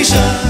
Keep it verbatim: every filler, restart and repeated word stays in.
brisa.